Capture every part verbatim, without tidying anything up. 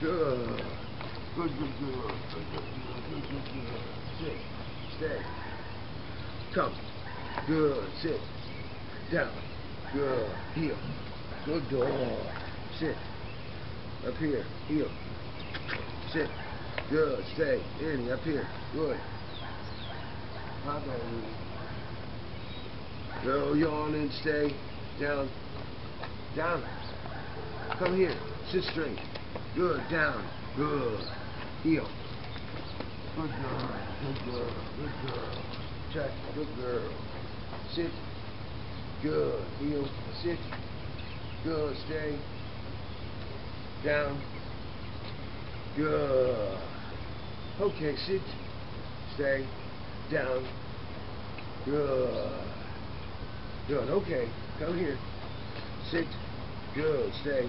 Good. Good, good, good. Good, good, good, good, good. Sit. Stay. Come. Good. Sit. Down. Good. Heel. Good dog. Sit. Up here. Heel. Sit. Good. Stay. In. Up here. Good. Go yawn and stay. Down. Down. Come here. Sit straight. Good. Down. Good. Heel. Good girl. Good girl. Good girl. Check. Good girl. Sit. Good. Heel. Sit. Good. Stay. Down. Good. Okay. Sit. Stay. Down. Good. Good. Okay. Come here. Sit. Good. Stay.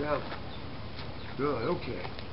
down. Good, okay.